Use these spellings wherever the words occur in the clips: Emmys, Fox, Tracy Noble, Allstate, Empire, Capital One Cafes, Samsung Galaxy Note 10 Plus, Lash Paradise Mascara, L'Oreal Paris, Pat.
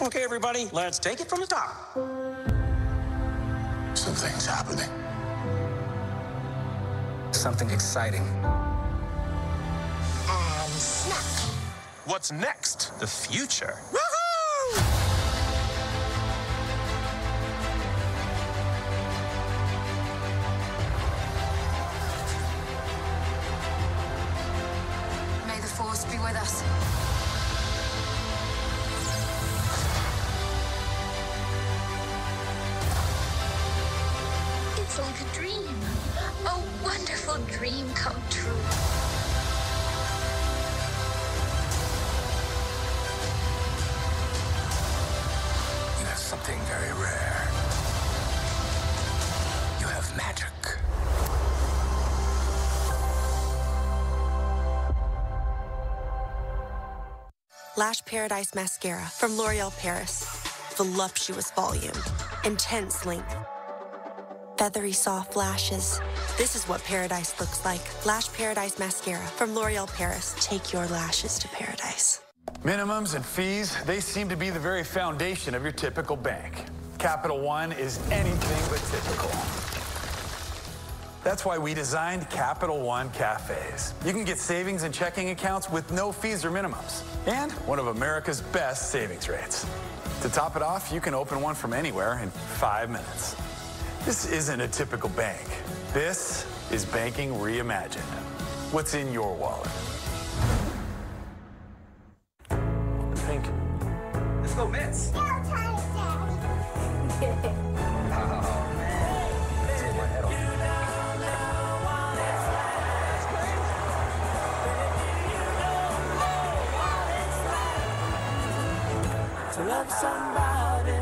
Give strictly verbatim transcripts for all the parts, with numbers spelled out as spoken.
Okay, everybody, let's take it from the top. Something's happening. Something exciting. And snap. What's next? The future. Be with us. It's like a dream, a wonderful dream come true. You have something very rare. You have magic. Lash Paradise Mascara from L'Oreal Paris. Voluptuous volume, intense length, feathery soft lashes. This is what paradise looks like. Lash Paradise Mascara from L'Oreal Paris. Take your lashes to paradise. Minimums and fees, they seem to be the very foundation of your typical bank. Capital One is anything but typical. That's why we designed Capital One Cafes. You can get savings and checking accounts with no fees or minimums, and one of America's best savings rates. To top it off, you can open one from anywhere in five minutes. This isn't a typical bank. This is banking reimagined. What's in your wallet? Pink. Let's go Mets. To love somebody,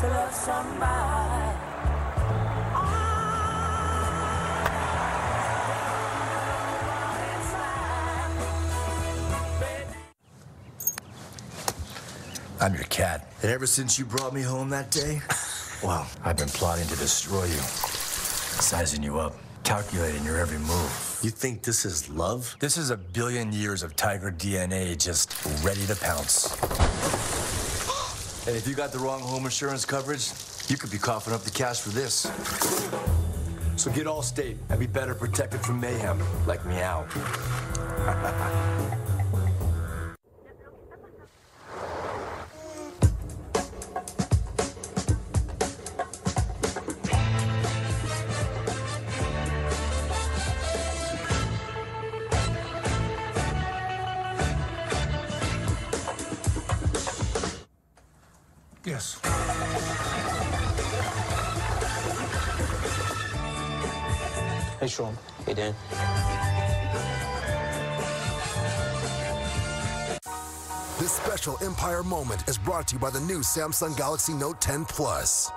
to love somebody. I'm your cat. And ever since you brought me home that day, well, I've been plotting to destroy you, sizing you up, calculating your every move. You think this is love? This is a billion years of tiger D N A just ready to pounce. And if you got the wrong home insurance coverage, you could be coughing up the cash for this. So get Allstate and be better protected from mayhem, like meow. Yes. Hey, Sean. Hey, Dan. This special Empire moment is brought to you by the new Samsung Galaxy Note ten Plus.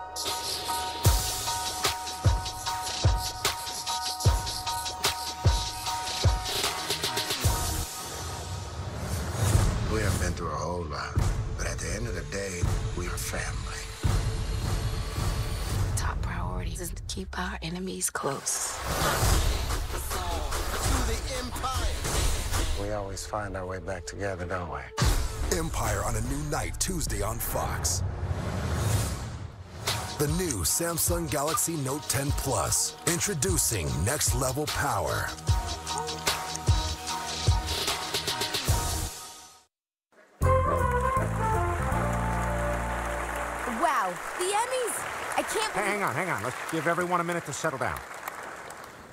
We have been through a whole lot. At the end of the day, we are family. Top priority is to keep our enemies close. To the Empire. We always find our way back together, don't we? Empire on a new night, Tuesday on Fox. The new Samsung Galaxy Note ten Plus. Introducing next level power. Wow, the Emmys! I can't believe... Hang on, hang on. Let's give everyone a minute to settle down.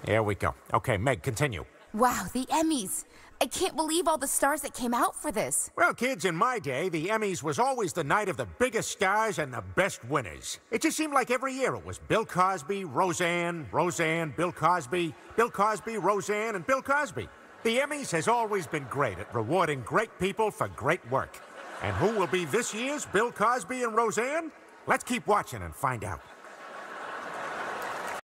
There we go. Okay, Meg, continue. Wow, the Emmys. I can't believe all the stars that came out for this. Well, kids, in my day, the Emmys was always the night of the biggest stars and the best winners. It just seemed like every year it was Bill Cosby, Roseanne, Roseanne, Bill Cosby, Bill Cosby, Roseanne, and Bill Cosby. The Emmys has always been great at rewarding great people for great work. And who will be this year's Bill Cosby and Roseanne? Let's keep watching and find out.